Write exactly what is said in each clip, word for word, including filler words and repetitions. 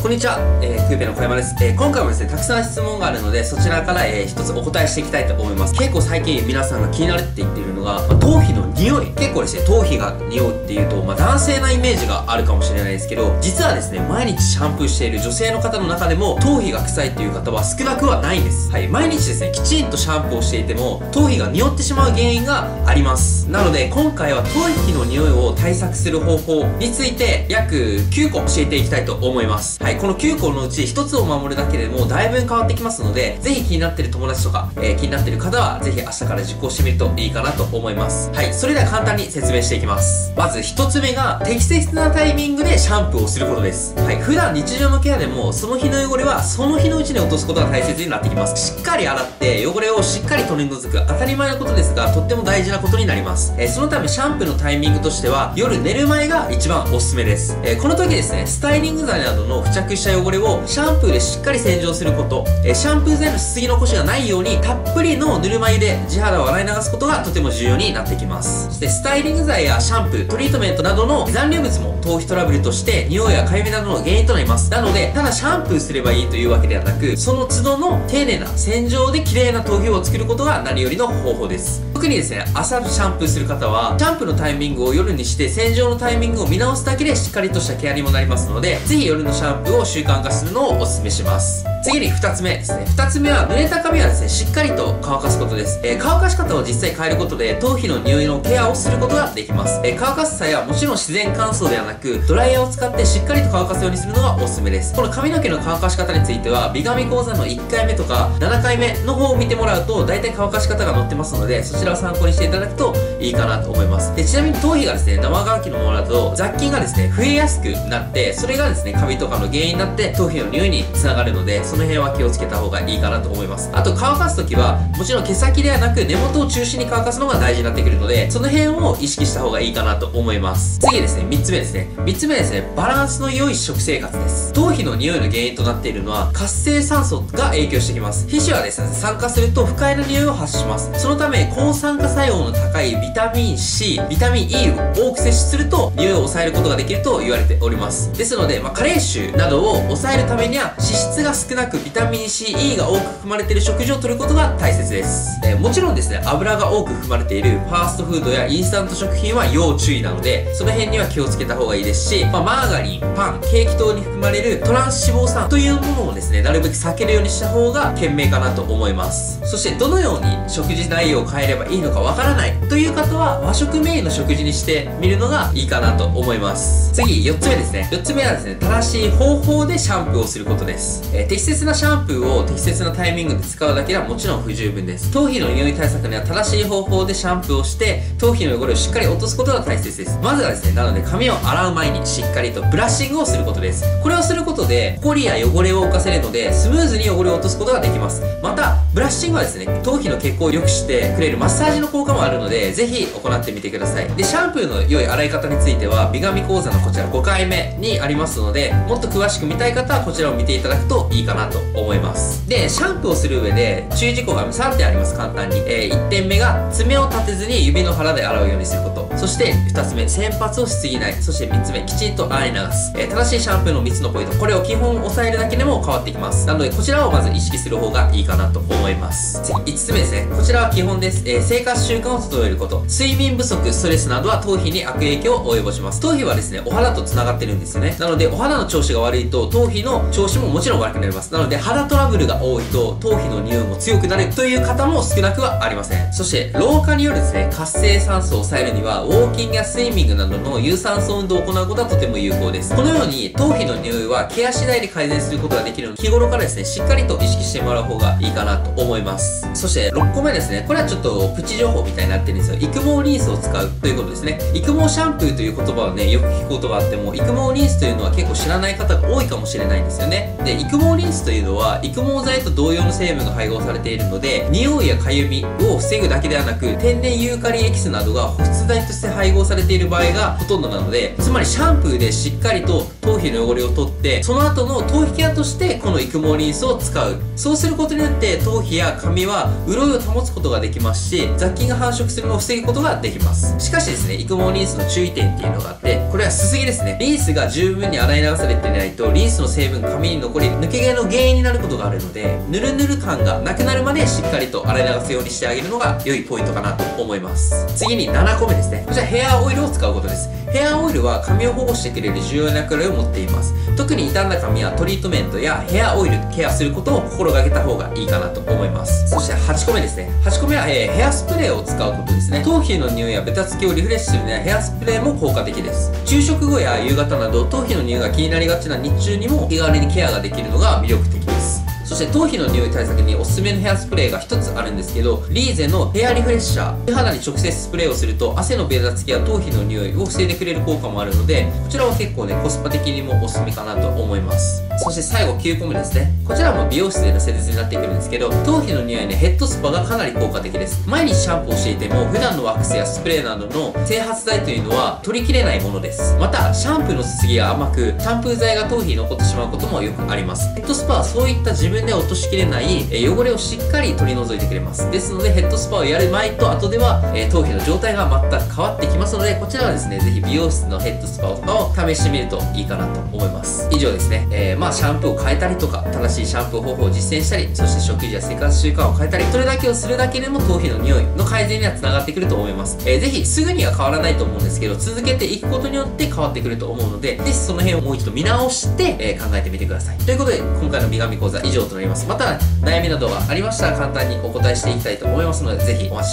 こんにちは、えー、クーペの小山です、えー。今回もですね、たくさん質問があるので、そちらから、えー、一つお答えしていきたいと思います。結構最近皆さんが気になるって言っているのが、まあ、頭皮の匂い。結構ですね、頭皮が匂うっていうと、まあ、男性なイメージがあるかもしれないですけど、実はですね、毎日シャンプーしている女性の方の中でも、頭皮が臭いっていう方は少なくはないんです。はい、毎日ですね、きちんとシャンプーをしていても、頭皮が匂ってしまう原因があります。なので、今回は頭皮の匂いを対策する方法について、約きゅうこ教えていきたいと思います。はい、このきゅうこのうちひとつを守るだけでもだいぶ変わってきますので、ぜひ気になってる友達とか、えー、気になってる方はぜひ明日から実行してみるといいかなと思います。はい、それでは簡単に説明していきます。まずひとつめが適切なタイミングでシャンプーをすることです。はい、普段日常のケアでもその日の汚れはその日のうちに落とすことが大切になってきます。しっかり洗って汚れをしっかり取り除く、当たり前のことですがとっても大事なことになります。えー、そのためシャンプーのタイミングとしては夜寝る前が一番おすすめです。えー、この時ですね、スタイリング剤などの付着付着した汚れをシャンプーでしっかり洗浄すること、えシャンプー剤のしすぎ残しがないようにたっぷりのぬるま湯で地肌を洗い流すことがとても重要になってきます。そしてスタイリング剤やシャンプー、トリートメントなどの残留物も頭皮トラブルとして匂いやかゆみなどの原因となります。なのでただシャンプーすればいいというわけではなく、その都度の丁寧な洗浄で綺麗な頭皮を作ることが何よりの方法です。特にですね、朝シャンプーする方はシャンプーのタイミングを夜にして洗浄のタイミングを見直すだけでしっかりとしたケアにもなりますので、ぜひ夜のシャンプーを習慣化するのをお勧めします。次にふたつめですね。ふたつめは濡れた髪はですね、しっかりと乾かすことです。えー、乾かし方を実際変えることで頭皮の匂いのケアをすることができます。えー、乾かす際はもちろん自然乾燥ではなくドライヤーを使ってしっかりと乾かすようにするのがおすすめです。この髪の毛の乾かし方については美髪講座のいっかいめとかななかいめの方を見てもらうと大体乾かし方が載ってますので、そちらを参考にしていただくといいかなと思います。でちなみに頭皮がですね、生乾きのものだと雑菌がですね増えやすくなって、それがですねカビとかの原因になって頭皮の匂いにつながるので、その辺は気をつけた方がいいかなと思います。あと乾かす時はもちろん毛先ではなく根元を中心に乾かすのが大事になってくるので、その辺を意識した方がいいかなと思います。次ですね、みっつめですね。みっつめですね、バランスの良い食生活です。頭皮の匂いの原因となっているのは活性酸素が影響してきます。皮脂はですね、酸化すると不快な匂いを発します。そのため抗酸化作用の高いビタミン C、ビタミン E を多く摂取すると匂いを抑えることができると言われております。ですので、まあ、加齢臭などを抑えるためには脂質が少なくビタミン C、E が多く含まれている食事を摂ることが大切です。えー、もちろんですね、油が多く含まれているファーストフードやインスタント食品は要注意なので、その辺には気をつけた方がいいですし、まあ、マーガリン、パン、ケーキ等に含まれるトランス脂肪酸というものをですねなるべく避けるようにした方が賢明かなと思います。そしてどのように食事内容を変えればいいのかわからないという方は和食メインの食事にしてみるのがいいかなと思います。次よっつめですね。よっつめはですね、正しい方法方法でシャンプーをすることです。えー、適切なシャンプーを適切なタイミングで使うだけではもちろん不十分です。頭皮の匂い対策には正しい方法でシャンプーをして頭皮の汚れをしっかり落とすことが大切です。まずはですね、なので髪を洗う前にしっかりとブラッシングをすることです。これをすることでホコリや汚れを浮かせるのでスムーズに汚れを落とすことができます。またブラッシングはですね、頭皮の血行を良くしてくれるマッサージの効果もあるので、ぜひ行ってみてください。でシャンプーの良い洗い方については美髪講座のこちらごかいめにありますので、もっと詳しく詳しく見たい方はこちらを見ていただくといいかなと思います。でシャンプーをする上で注意事項がさんてんあります。簡単に、えー、いってんめが爪を立てずに指の腹で洗うようにすること、そしてふたつめ洗髪をしすぎない、そしてみっつめきちんと洗い流す、えー、正しいシャンプーのみっつのポイント、これを基本押さえるだけでも変わってきます。なのでこちらをまず意識する方がいいかなと思います。次いつつめですね。こちらは基本です。えー、生活習慣を整えること、睡眠不足、ストレスなどは頭皮に悪影響を及ぼします。頭皮はですねお肌とつながってるんですよね。なのでお肌の調子が悪いと頭皮の調子ももちろん悪くなります。なので肌トラブルが多いと頭皮の匂いも強くなるという方も少なくはありません。そして老化によるですね活性酸素を抑えるにはウォーキングやスイミングなどの有酸素運動を行うことはとても有効です。このように頭皮の匂いはケア次第で改善することができるので、日頃からですねしっかりと意識してもらう方がいいかなと思います。そしてろっこめですね。これはちょっとプチ情報みたいになってるんですよ。育毛リンスを使うということですね。育毛シャンプーという言葉をねよく聞くことがあっても、育毛リンスというのは結構知らない方が多いかもしれないんですよね。で育毛リンスというのは育毛剤と同様の成分が配合されているので、匂いやかゆみを防ぐだけではなく天然ユーカリエキスなどが保湿剤として配合されている場合がほとんどなので、つまりシャンプーでしっかりと頭皮の汚れを取って、その後の頭皮ケアとしてこの育毛リンスを使う。そうすることによって頭皮や髪は潤いを保つことができますし、雑菌が繁殖するのを防ぐことができます。しかしですね、育毛リンスの注意点っていうのがあって、これはすすぎですね。リンスが十分に洗い流されていないとリンスの成分が髪に残り抜け毛の原因になることがあるので、ヌルヌル感がなくなるまでしっかりと洗い流すようにしてあげるのが良いポイントかなと思います。次にななこめですね。こちらヘアオイルを使うことです。ヘアオイルは髪を保護してくれる重要な役割を持っています。特に傷んだ髪はトリートメントやヘアオイルケアすることを心がけた方がいいかなと思います。そしてはちこめですね。はちこめは、えー、ヘアスプレーを使うことですね。頭皮の匂いやベタつきをリフレッシュするにはヘアスプレーも効果的です。昼食後や夕方など頭皮の匂いが気になりがちな日中にも気軽にケアができるのが魅力的です。そして頭皮の匂い対策におすすめのヘアスプレーがひとつあるんですけど、リーゼのヘアリフレッシャー。手肌に直接スプレーをすると汗のベタつきや頭皮の匂いを防いでくれる効果もあるので、こちらは結構ね、コスパ的にもおすすめかなと思います。そして最後きゅうこめですね。こちらも美容室での施術になってくるんですけど、頭皮の匂いね、ヘッドスパがかなり効果的です。毎日シャンプーをしていても普段のワックスやスプレーなどの整髪剤というのは取りきれないものです。またシャンプーのすすぎが甘くシャンプー剤が頭皮に残ってしまうこともよくあります。ヘッドスパはそういった自分で落としきれない汚れをしっかり取り除いてくれます。ですのでヘッドスパをやる前と後では頭皮の状態が全く変わってきますので、こちらはですね、ぜひ美容室のヘッドスパとかを試してみるといいかなと思います。以上ですね、えー、まあシャンプーを変えたりとか正しいシャンプー方法を実践したり、そして食事や生活習慣を変えたり、それだけをするだけでも頭皮の匂いの改善にはつながってくると思います。えー、ぜひすぐには変わらないと思うんですけど、続けていくことによって変わってくると思うので、ぜひその辺をもう一度見直して、えー、考えてみてください。ということで今回の美髪講座以上となります。また悩みなどがありましたら簡単にお答えしていきたいと思いますので、ぜひお待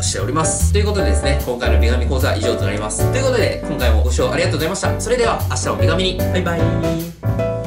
ちしております。ということでですね、今回の美髪講座は以上となります。ということで今回もご視聴ありがとうございました。それでは明日も美髪にバイバイ。